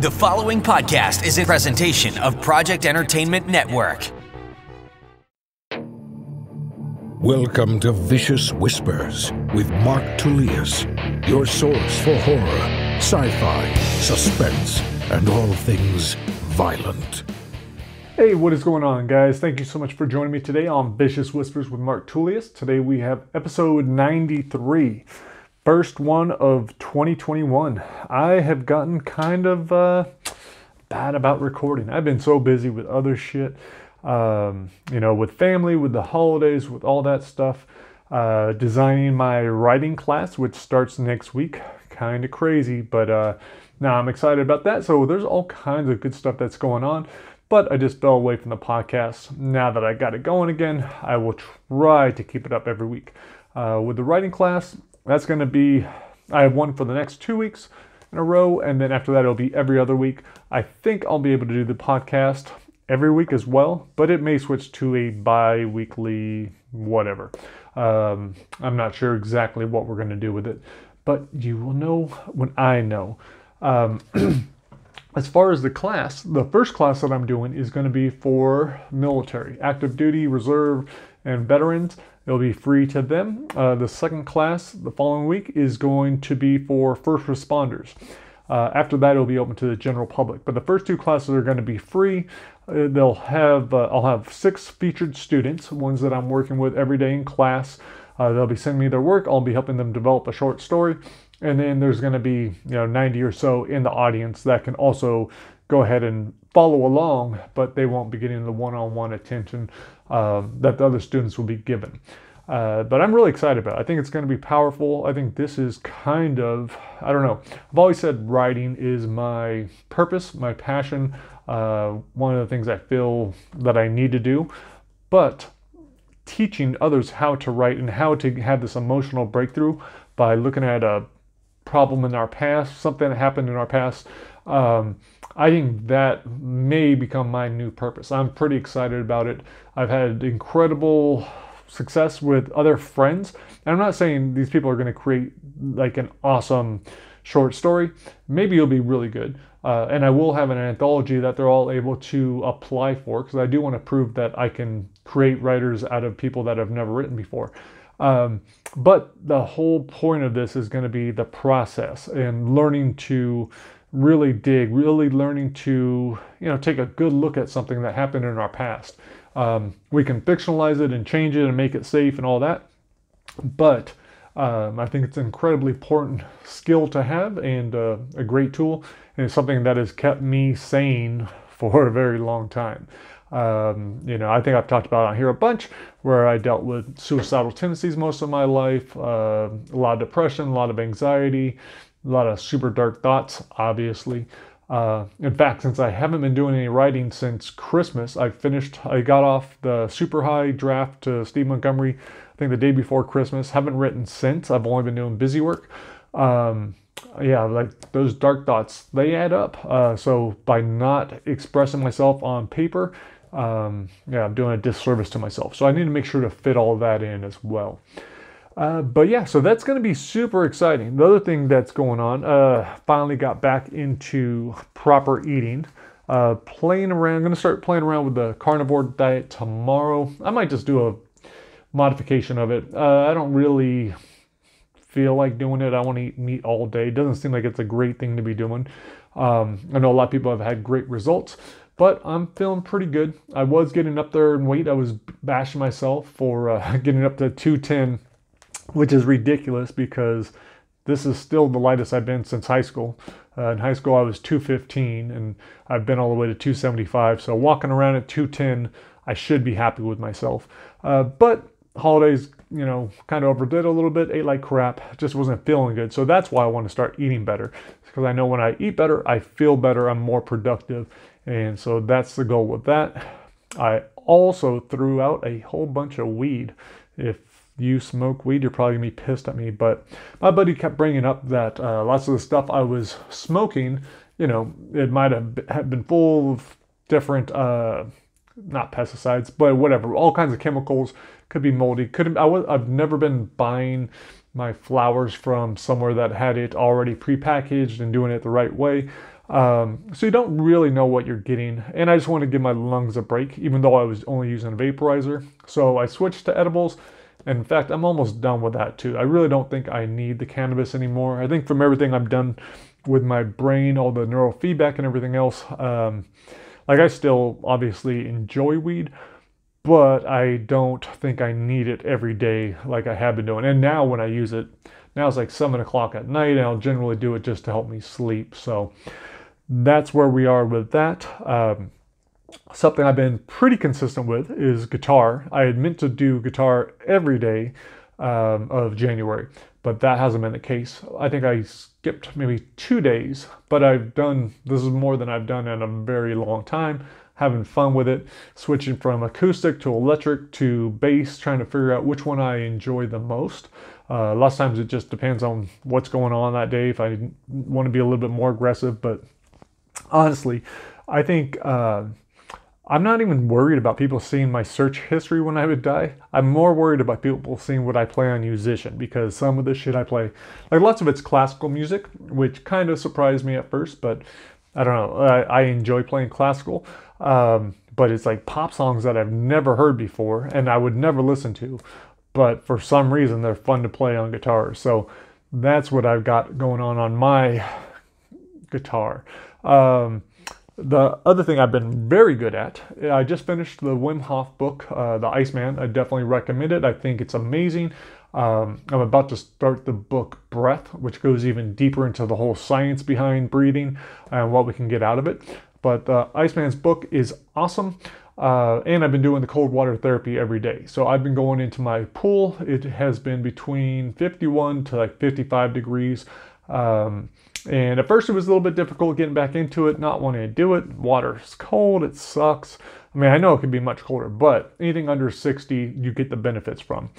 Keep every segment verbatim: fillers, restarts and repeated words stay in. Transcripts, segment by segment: The following podcast is a presentation of Project Entertainment Network. Welcome to Vicious Whispers with Mark Tullius, your source for horror, sci-fi, suspense, and all things violent. Hey, what is going on, guys? Thank you so much for joining me today on Vicious Whispers with Mark Tullius. Today we have episode ninety-three. First one of twenty twenty-one. I have gotten kind of uh, bad about recording. I've been so busy with other shit, um, you know, with family, with the holidays, with all that stuff. Uh, designing my writing class, which starts next week. Kind of crazy, but uh, now I'm excited about that. So there's all kinds of good stuff that's going on, but I just fell away from the podcast. Now that I got it going again, I will try to keep it up every week. Uh, with the writing class, that's going to be, I have one for the next two weeks in a row, and then after that it'll be every other week. I think I'll be able to do the podcast every week as well, but it may switch to a bi-weekly whatever. Um, I'm not sure exactly what we're going to do with it, but you will know when I know. Um, as far as the class, the first class that I'm doing is going to be for military, active duty, reserve, and veterans. It'll be free to them. Uh, the second class the following week is going to be for first responders. Uh, after that, it'll be open to the general public. But the first two classes are going to be free. Uh, they'll have uh, I'll have six featured students, ones that I'm working with every day in class. Uh, they'll be sending me their work. I'll be helping them develop a short story. And then there's going to be, you know, ninety or so in the audience that can also go ahead and follow along, but they won't be getting the one-on-one attention uh, that the other students will be given. Uh, but I'm really excited about it. I think it's going to be powerful. I think this is kind of, I don't know, I've always said writing is my purpose, my passion, uh, one of the things I feel that I need to do. But teaching others how to write and how to have this emotional breakthrough by looking at a problem in our past, something that happened in our past, um, I think that may become my new purpose. I'm pretty excited about it. I've had incredible success with other friends. And I'm not saying these people are going to create like an awesome short story. Maybe it'll be really good. Uh, and I will have an anthology that they're all able to apply for, because I do want to prove that I can create writers out of people that have never written before. Um, but the whole point of this is going to be the process and learning to really dig, really learning to, you know, take a good look at something that happened in our past. Um, we can fictionalize it and change it and make it safe and all that. But um, I think it's an incredibly important skill to have, and uh, a great tool. And it's something that has kept me sane for a very long time. Um, you know, I think I've talked about it on here a bunch, where I dealt with suicidal tendencies most of my life, uh, a lot of depression, a lot of anxiety, a lot of super dark thoughts, obviously. Uh, in fact, since I haven't been doing any writing since Christmas, I finished, I got off the super high draft to Steve Montgomery, I think the day before Christmas. Haven't written since. I've only been doing busy work. Um, yeah, like those dark thoughts, they add up. Uh, so by not expressing myself on paper, um, yeah, I'm doing a disservice to myself. So I need to make sure to fit all that in as well. Uh, but yeah, so that's going to be super exciting. The other thing that's going on, uh, finally got back into proper eating, uh, playing around. I'm going to start playing around with the carnivore diet tomorrow. I might just do a modification of it. Uh, I don't really feel like doing it. I want to eat meat all day. It doesn't seem like it's a great thing to be doing. Um, I know a lot of people have had great results, but I'm feeling pretty good. I was getting up there in weight. I was bashing myself for uh, getting up to two ten. Which is ridiculous, because this is still the lightest I've been since high school. Uh, in high school, I was two fifteen, and I've been all the way to two seventy-five. So walking around at two ten, I should be happy with myself. Uh, but holidays, you know, kind of overdid a little bit, ate like crap, just wasn't feeling good. So that's why I want to start eating better, because I know when I eat better, I feel better, I'm more productive. And so that's the goal with that. I also threw out a whole bunch of weed. If you smoke weed, you're probably gonna be pissed at me, but my buddy kept bringing up that uh, lots of the stuff I was smoking, you know, it might have been full of different, uh, not pesticides, but whatever, all kinds of chemicals, could be moldy. Couldn't, I was, I've never been buying my flowers from somewhere that had it already prepackaged and doing it the right way. Um, so you don't really know what you're getting. And I just wanted to give my lungs a break, even though I was only using a vaporizer. So I switched to edibles. And in fact, I'm almost done with that too. I really don't think I need the cannabis anymore. I think from everything I'm done with my brain, all the neurofeedback and everything else, um, like I still obviously enjoy weed, but I don't think I need it every day like I have been doing. And now when I use it, now it's like seven o'clock at night, and I'll generally do it just to help me sleep. So that's where we are with that. Um, something I've been pretty consistent with is guitar. I had meant to do guitar every day um, of January, but that hasn't been the case. I think I skipped maybe two days, but I've done, this is more than I've done in a very long time. Having fun with it, switching from acoustic to electric to bass, trying to figure out which one I enjoy the most. Uh, lots of times it just depends on what's going on that day, if I want to be a little bit more aggressive. But honestly, I think uh, I'm not even worried about people seeing my search history when I would die. I'm more worried about people seeing what I play on Musician, because some of the shit I play, like lots of it's classical music, which kind of surprised me at first, but I don't know, I, I enjoy playing classical. Um, but it's like pop songs that I've never heard before and I would never listen to, but for some reason they're fun to play on guitar. So that's what I've got going on on my guitar. Um, the other thing I've been very good at, I just finished the Wim Hof book, uh, The Iceman. I definitely recommend it. I think it's amazing. Um, I'm about to start the book Breath, which goes even deeper into the whole science behind breathing and what we can get out of it. But uh, Iceman's book is awesome, uh, and I've been doing the cold water therapy every day. So I've been going into my pool. It has been between fifty-one to like fifty-five degrees, um, and at first it was a little bit difficult getting back into it, not wanting to do it. Water's cold, it sucks. I mean, I know it could be much colder, but anything under sixty, you get the benefits from.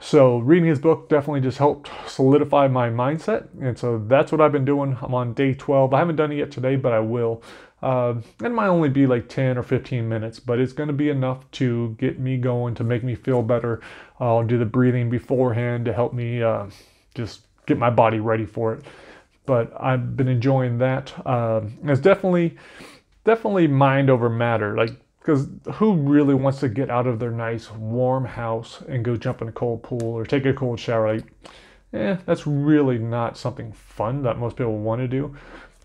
So reading his book definitely just helped solidify my mindset, and so that's what I've been doing. I'm on day twelve. I haven't done it yet today, but I will. Uh, it might only be like ten or fifteen minutes, but it's going to be enough to get me going, to make me feel better. I'll do the breathing beforehand to help me uh, just get my body ready for it. But I've been enjoying that. Uh, it's definitely, definitely mind over matter. Like, because who really wants to get out of their nice warm house and go jump in a cold pool or take a cold shower? Like, eh, that's really not something fun that most people want to do.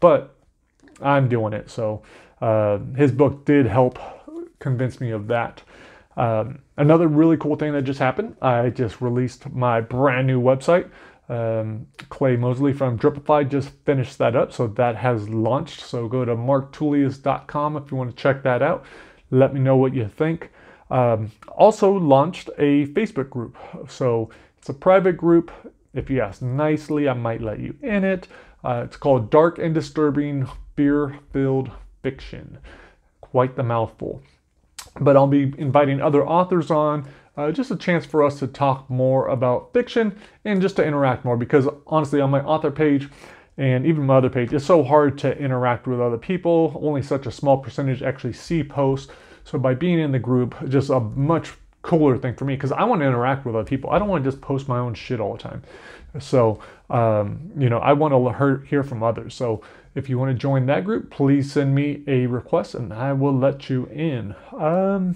But I'm doing it, so uh, his book did help convince me of that. Um, another really cool thing that just happened, I just released my brand new website. Um, Clay Mosley from Dripify just finished that up, so that has launched. So go to mark tullius dot com if you want to check that out. Let me know what you think. Um, also launched a Facebook group, so it's a private group. If you ask nicely, I might let you in it. Uh, it's called Dark and Disturbing Fear-Filled Fiction. Quite the mouthful. But I'll be inviting other authors on. Uh, just a chance for us to talk more about fiction and just to interact more. Because honestly, on my author page and even my other page, it's so hard to interact with other people. Only such a small percentage actually see posts. So by being in the group, just a much cooler thing for me, because I want to interact with other people. I don't want to just post my own shit all the time. So, um, you know, I want to hear from others. So if you want to join that group, please send me a request and I will let you in. Um,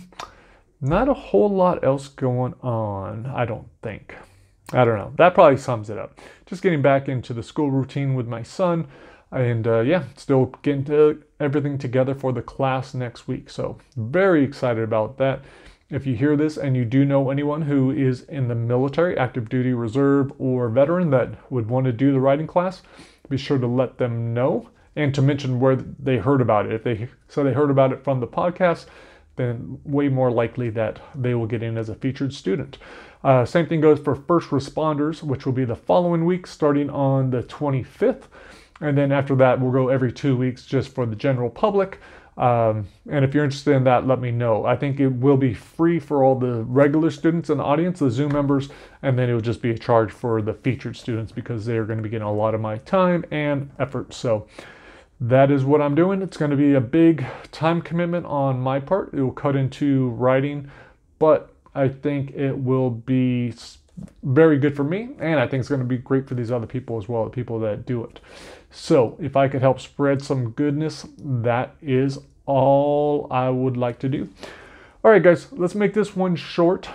not a whole lot else going on, I don't think. I don't know. That probably sums it up. Just getting back into the school routine with my son. And uh, yeah, still getting to everything together for the class next week. So very excited about that. If you hear this and you do know anyone who is in the military, active duty, reserve, or veteran that would want to do the writing class, be sure to let them know and to mention where they heard about it. If they so they heard about it from the podcast, then way more likely that they will get in as a featured student. Uh, same thing goes for first responders, which will be the following week, starting on the twenty-fifth. And then after that, we'll go every two weeks just for the general public. Um, and if you're interested in that, let me know. I think it will be free for all the regular students in the audience, the Zoom members, and then it will just be a charge for the featured students because they are going to be getting a lot of my time and effort. So that is what I'm doing. It's going to be a big time commitment on my part. It will cut into writing, but I think it will be very good for me, and I think it's going to be great for these other people as well, the people that do it. So if I could help spread some goodness, that is all I would like to do. All right, guys, let's make this one short.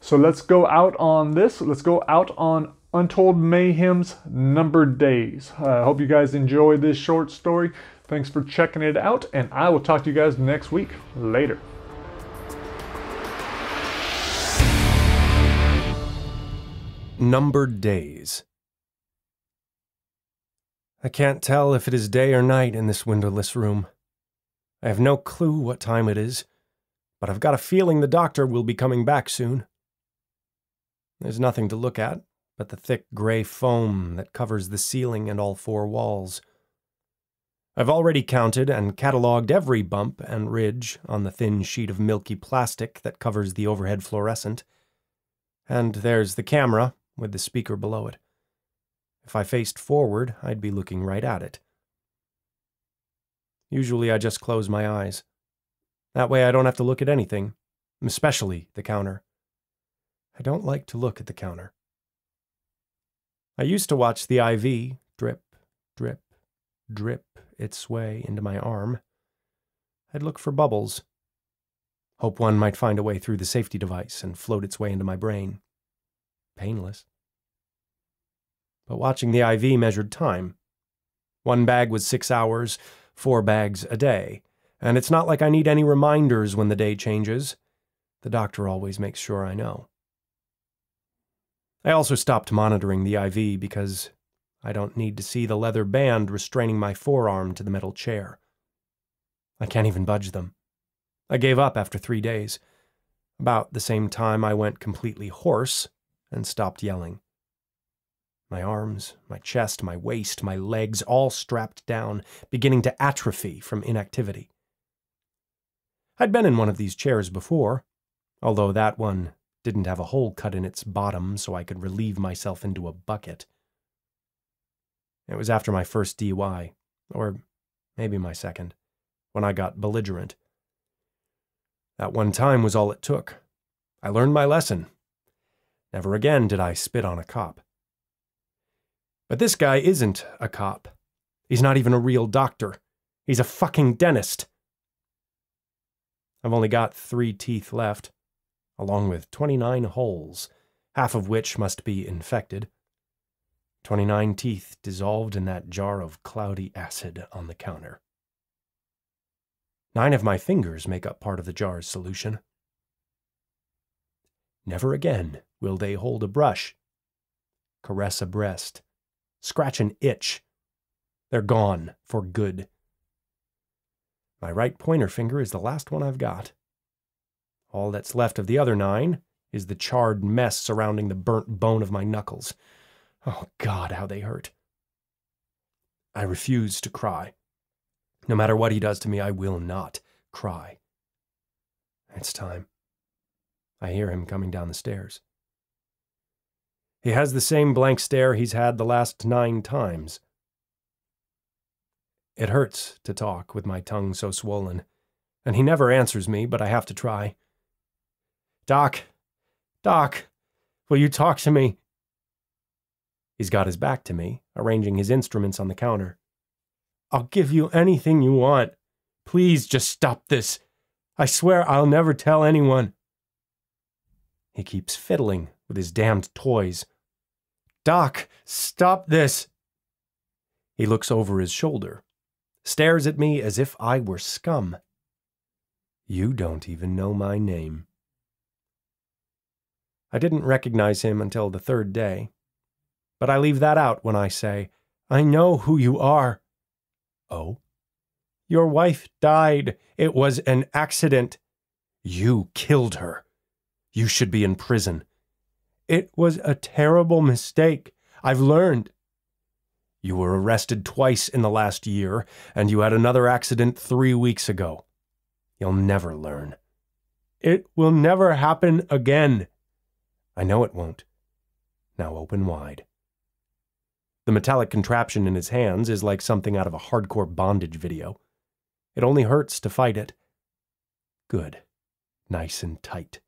So let's go out on this. Let's go out on Untold Mayhem's Numbered Days. I uh, hope you guys enjoy this short story. Thanks for checking it out, and I will talk to you guys next week. Later. Numbered Days. I can't tell if it is day or night in this windowless room. I have no clue what time it is, but I've got a feeling the doctor will be coming back soon. There's nothing to look at but the thick gray foam that covers the ceiling and all four walls. I've already counted and catalogued every bump and ridge on the thin sheet of milky plastic that covers the overhead fluorescent. And there's the camera, with the speaker below it. If I faced forward, I'd be looking right at it. Usually I just close my eyes. That way I don't have to look at anything, especially the counter. I don't like to look at the counter. I used to watch the I V drip, drip, drip its way into my arm. I'd look for bubbles. Hope one might find a way through the safety device and float its way into my brain. Painless. But watching the I V measured time. One bag was six hours, four bags a day, and it's not like I need any reminders when the day changes. The doctor always makes sure I know. I also stopped monitoring the I V because I don't need to see the leather band restraining my forearm to the metal chair. I can't even budge them. I gave up after three days. About the same time I went completely hoarse and stopped yelling. My arms, my chest, my waist, my legs all strapped down, beginning to atrophy from inactivity. I'd been in one of these chairs before, although that one didn't have a hole cut in its bottom so I could relieve myself into a bucket. It was after my first D U I, or maybe my second, when I got belligerent. That one time was all it took. I learned my lesson. Never again did I spit on a cop. But this guy isn't a cop. He's not even a real doctor. He's a fucking dentist. I've only got three teeth left, along with twenty-nine holes, half of which must be infected. twenty-nine teeth dissolved in that jar of cloudy acid on the counter. Nine of my fingers make up part of the jar's solution. Never again will they hold a brush, caress a breast, scratch an itch. They're gone for good. My right pointer finger is the last one I've got. All that's left of the other nine is the charred mess surrounding the burnt bone of my knuckles. Oh God, how they hurt. I refuse to cry. No matter what he does to me, I will not cry. It's time. I hear him coming down the stairs. He has the same blank stare he's had the last nine times. It hurts to talk with my tongue so swollen, and he never answers me, but I have to try. Doc, Doc, will you talk to me? He's got his back to me, arranging his instruments on the counter. I'll give you anything you want. Please just stop this. I swear I'll never tell anyone. He keeps fiddling with his damned toys. Doc, stop this. He looks over his shoulder, stares at me as if I were scum. You don't even know my name. I didn't recognize him until the third day, but I leave that out when I say, I know who you are. Oh? Your wife died. It was an accident. You killed her. You should be in prison. It was a terrible mistake. I've learned. You were arrested twice in the last year, and you had another accident three weeks ago. You'll never learn. It will never happen again. I know it won't. Now open wide. The metallic contraption in his hands is like something out of a hardcore bondage video. It only hurts to fight it. Good. Nice and tight.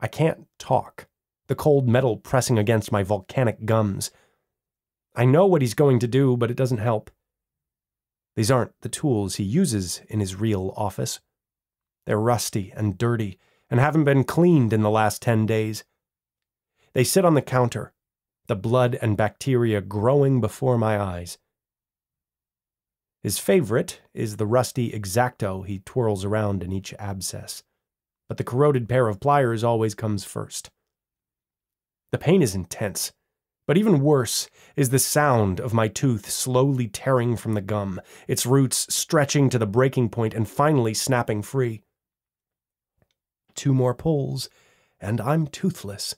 I can't talk, the cold metal pressing against my volcanic gums. I know what he's going to do, but it doesn't help. These aren't the tools he uses in his real office. They're rusty and dirty, and haven't been cleaned in the last ten days. They sit on the counter, the blood and bacteria growing before my eyes. His favorite is the rusty X-Acto he twirls around in each abscess, but the corroded pair of pliers always comes first. The pain is intense, but even worse is the sound of my tooth slowly tearing from the gum, its roots stretching to the breaking point and finally snapping free. Two more pulls, and I'm toothless.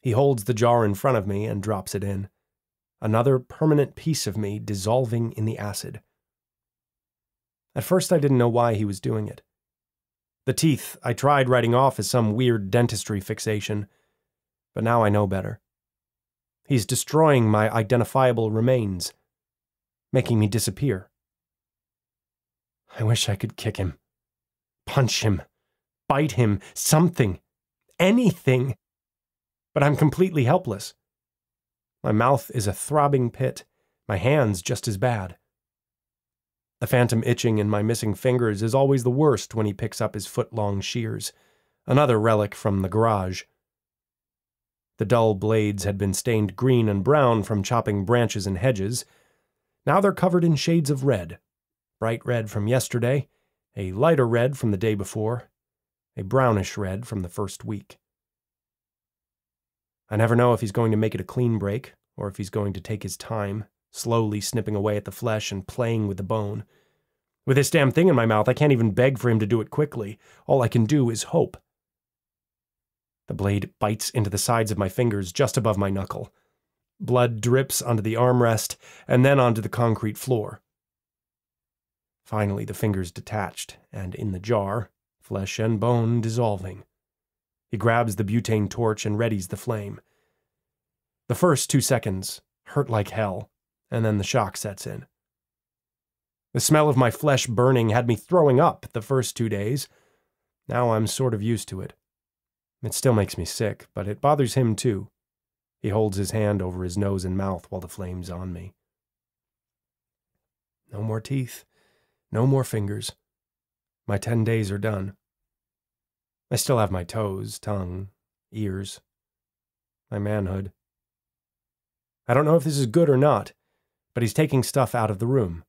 He holds the jar in front of me and drops it in. Another permanent piece of me dissolving in the acid. At first I didn't know why he was doing it. The teeth I tried writing off as some weird dentistry fixation, but now I know better. He's destroying my identifiable remains, making me disappear. I wish I could kick him, punch him, bite him, something, anything, but I'm completely helpless. My mouth is a throbbing pit, my hands just as bad. The phantom itching in my missing fingers is always the worst when he picks up his foot-long shears, another relic from the garage. The dull blades had been stained green and brown from chopping branches and hedges. Now they're covered in shades of red. Bright red from yesterday, a lighter red from the day before, a brownish red from the first week. I never know if he's going to make it a clean break, or if he's going to take his time, slowly snipping away at the flesh and playing with the bone. With this damn thing in my mouth, I can't even beg for him to do it quickly. All I can do is hope. The blade bites into the sides of my fingers just above my knuckle. Blood drips onto the armrest, and then onto the concrete floor. Finally, the fingers detached, and in the jar, flesh and bone dissolving. He grabs the butane torch and readies the flame. The first two seconds hurt like hell, and then the shock sets in. The smell of my flesh burning had me throwing up the first two days. Now I'm sort of used to it. It still makes me sick, but it bothers him too. He holds his hand over his nose and mouth while the flame's on me. No more teeth, no more fingers. My ten days are done. I still have my toes, tongue, ears, my manhood. I don't know if this is good or not, but he's taking stuff out of the room.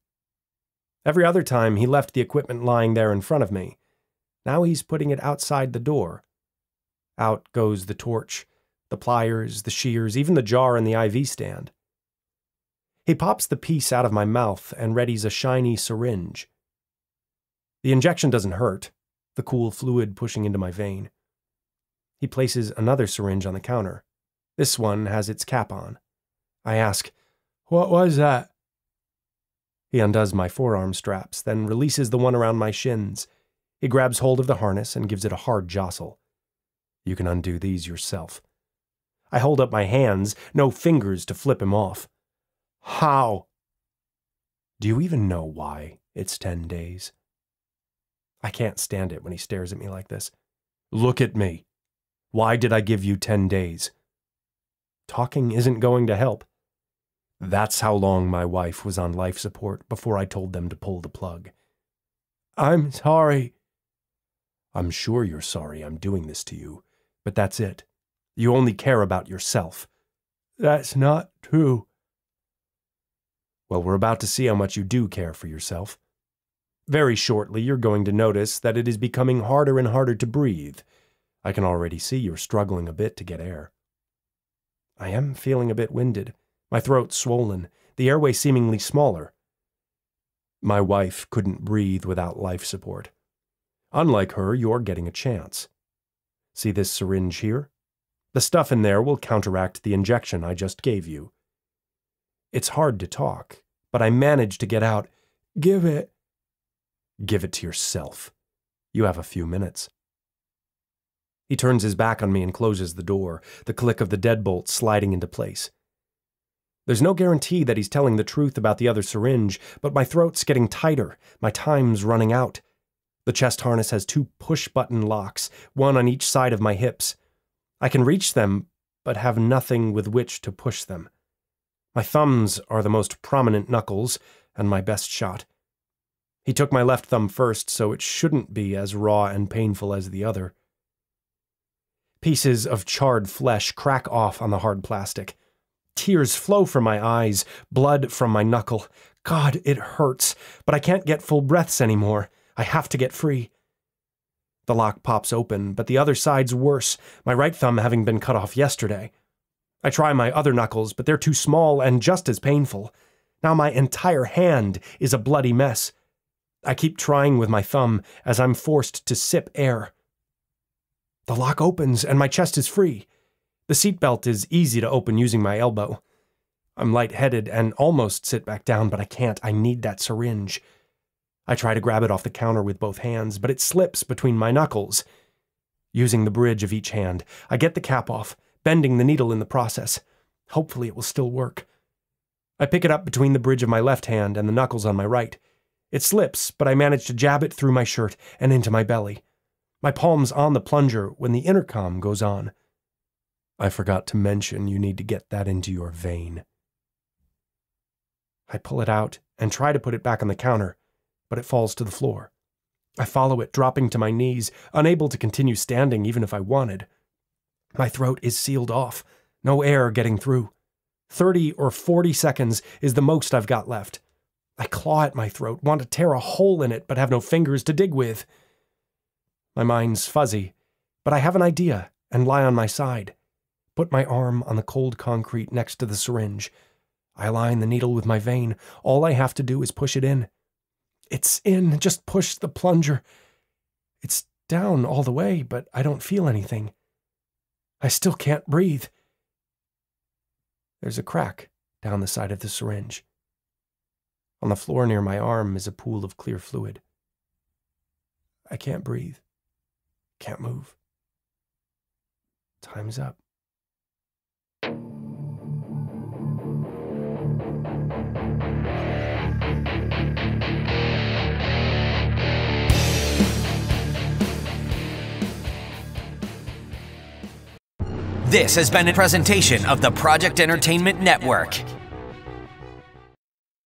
Every other time, he left the equipment lying there in front of me. Now he's putting it outside the door. Out goes the torch, the pliers, the shears, even the jar and the I V stand. He pops the piece out of my mouth and readies a shiny syringe. The injection doesn't hurt. The cool fluid pushing into my vein. He places another syringe on the counter. This one has its cap on. I ask, "What was that?" He undoes my forearm straps, then releases the one around my shins. He grabs hold of the harness and gives it a hard jostle. "You can undo these yourself." I hold up my hands, no fingers to flip him off. "How? Do you even know why it's ten days?" I can't stand it when he stares at me like this. "Look at me. Why did I give you ten days?" Talking isn't going to help. "That's how long my wife was on life support before I told them to pull the plug." "I'm sorry." "I'm sure you're sorry I'm doing this to you, but that's it. You only care about yourself." "That's not true." "Well, we're about to see how much you do care for yourself. Very shortly, you're going to notice that it is becoming harder and harder to breathe. I can already see you're struggling a bit to get air." I am feeling a bit winded, my throat swollen, the airway seemingly smaller. "My wife couldn't breathe without life support. Unlike her, you're getting a chance. See this syringe here? The stuff in there will counteract the injection I just gave you." It's hard to talk, but I manage to get out, "Give it." "Give it to yourself. You have a few minutes." He turns his back on me and closes the door, the click of the deadbolt sliding into place. There's no guarantee that he's telling the truth about the other syringe, but my throat's getting tighter, my time's running out. The chest harness has two push-button locks, one on each side of my hips. I can reach them, but have nothing with which to push them. My thumbs are the most prominent knuckles, and my best shot. He took my left thumb first, so it shouldn't be as raw and painful as the other. Pieces of charred flesh crack off on the hard plastic. Tears flow from my eyes, blood from my knuckle. God, it hurts, but I can't get full breaths anymore. I have to get free. The lock pops open, but the other side's worse, my right thumb having been cut off yesterday. I try my other knuckles, but they're too small and just as painful. Now my entire hand is a bloody mess. I keep trying with my thumb as I'm forced to sip air. The lock opens and my chest is free. The seatbelt is easy to open using my elbow. I'm lightheaded and almost sit back down, but I can't. I need that syringe. I try to grab it off the counter with both hands, but it slips between my knuckles. Using the bridge of each hand, I get the cap off, bending the needle in the process. Hopefully it will still work. I pick it up between the bridge of my left hand and the knuckles on my right. It slips, but I manage to jab it through my shirt and into my belly. My palm's on the plunger when the intercom goes on. I forgot to mention you need to get that into your vein. I pull it out and try to put it back on the counter, but it falls to the floor. I follow it, dropping to my knees, unable to continue standing even if I wanted. My throat is sealed off, no air getting through. Thirty or forty seconds is the most I've got left. I claw at my throat, want to tear a hole in it, but have no fingers to dig with. My mind's fuzzy, but I have an idea and lie on my side. Put my arm on the cold concrete next to the syringe. I align the needle with my vein. All I have to do is push it in. It's in. Just push the plunger. It's down all the way, but I don't feel anything. I still can't breathe. There's a crack down the side of the syringe. On the floor near my arm is a pool of clear fluid. I can't breathe. Can't move. Time's up. This has been a presentation of the Project Entertainment Network.